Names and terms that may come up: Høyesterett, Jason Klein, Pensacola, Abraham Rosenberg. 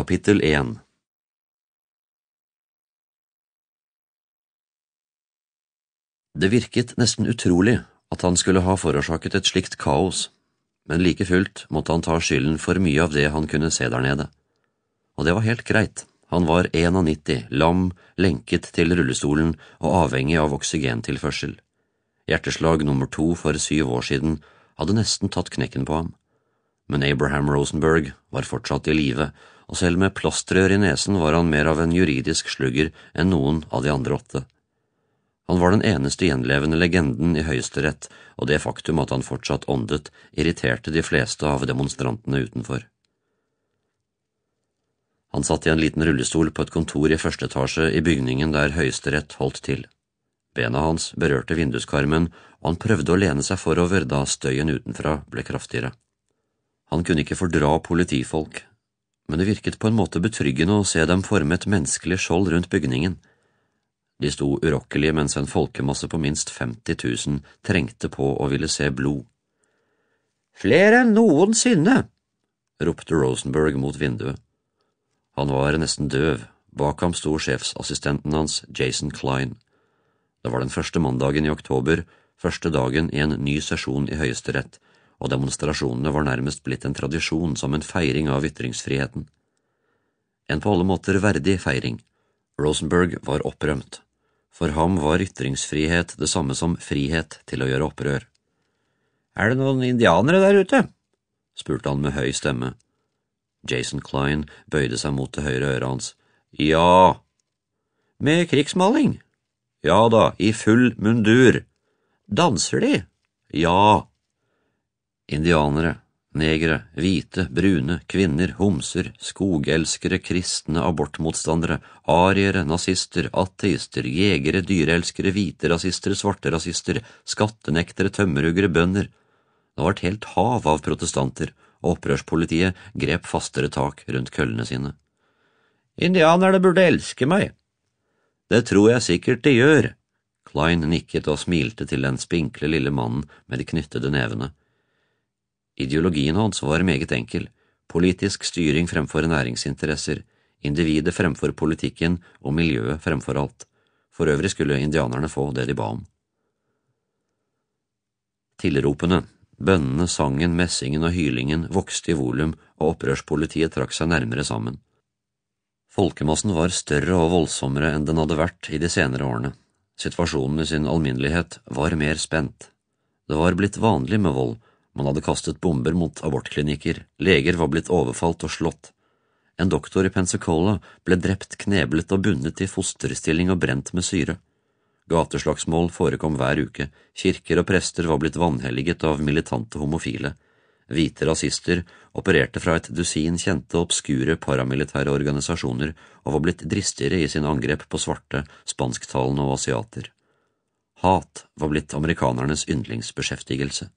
Kapittel 1. Det virket nesten utrolig at han skulle ha forårsaket et slikt kaos, men like fullt måtte han ta skylden for mye av det han kunne se der nede. Og det var helt greit. Han var 91, lam, lenket til rullestolen og avhengig av oksygentilførsel. Hjerteslag nummer 2 for 7 år siden hadde nesten tatt knekken på ham. Men Abraham Rosenberg var fortsatt i live, og selv med plastrør i nesen var han mer av en juridisk slugger enn noen av de andre 8. Han var den eneste gjenlevende legenden i Høyesterett, og det faktum at han fortsatt åndet irriterte de fleste av demonstrantene utenfor. Han satt i en liten rullestol på et kontor i 1. etasje i bygningen der Høyesterett holdt til. Bena hans berørte vinduskarmen, og han prøvde å lene seg forover da støyen utenfra ble kraftigere. Han kunne ikke fordra politifolk, men det virket på en måte betryggende å se dem forme et menneskelig skjold rundt bygningen. De sto urokkelige mens en folkemasse på minst 50 000 trengte på og ville se blod. «Flere enn noensinne!» ropte Rosenberg mot vinduet. Han var nesten døv. Bak ham sto sjefsassistenten hans, Jason Klein. Det var den første mandagen i oktober, første dagen i en ny sesjon i Høyesterett, og demonstrasjonene var nærmest blitt en tradisjon som en feiring av ytringsfriheten. En på alle måter verdig feiring. Rosenberg var opprømt. For ham var ytringsfrihet det samme som frihet til å gjøre opprør. «Er det noen indianere der ute?» spurte han med høy stemme. Jason Klein bøyde seg mot det høyre øret hans. «Ja!» «Med krigsmaling?» «Ja da, i full mundur!» «Danser de?» «Ja!» Indianere, negere, hvite, brune, kvinner, homser, skogelskere, kristne, abortmotstandere, ariere, nazister, ateister, jegere, dyreelskere, hvite rasister, svarte rasister, skattenektere, tømmerhuggere, bønder. Det var et helt hav av protestanter, og opprørspolitiet grep fastere tak rundt køllene sine. «Indianerne burde elske meg!» «Det tror jeg sikkert de gjør!» Klein nikket og smilte til den spinkle lille mannen med de knyttede nevene. Ideologien hans var meget enkel. Politisk styring fremfor næringsinteresser, individet fremfor politikken og miljøet fremfor alt. For øvrig skulle indianerne få det de ba om. Tilropene, bønnene, sangen, messingen og hylingen vokste i volum, og opprørspolitiet trakk seg nærmere sammen. Folkemassen var større og voldsommere enn den hadde vært i de senere årene. Situasjonen i sin alminnelighet var mer spent. Det var blitt vanlig med vold. Man hadde kastet bomber mot abortklinikker, leger var blitt overfalt og slått. En doktor i Pensacola ble drept, kneblet og bundet i fosterstilling og brent med syre. Gateslagsmål forekom hver uke, kirker og prester var blitt vanhelliget av militante homofile. Hvite rasister opererte fra et dusin kjente obskure paramilitære organisasjoner og var blitt dristigere i sin angrep på svarte, spansktalende og asiater. Hat var blitt amerikanernes yndlingsbeskjeftigelse.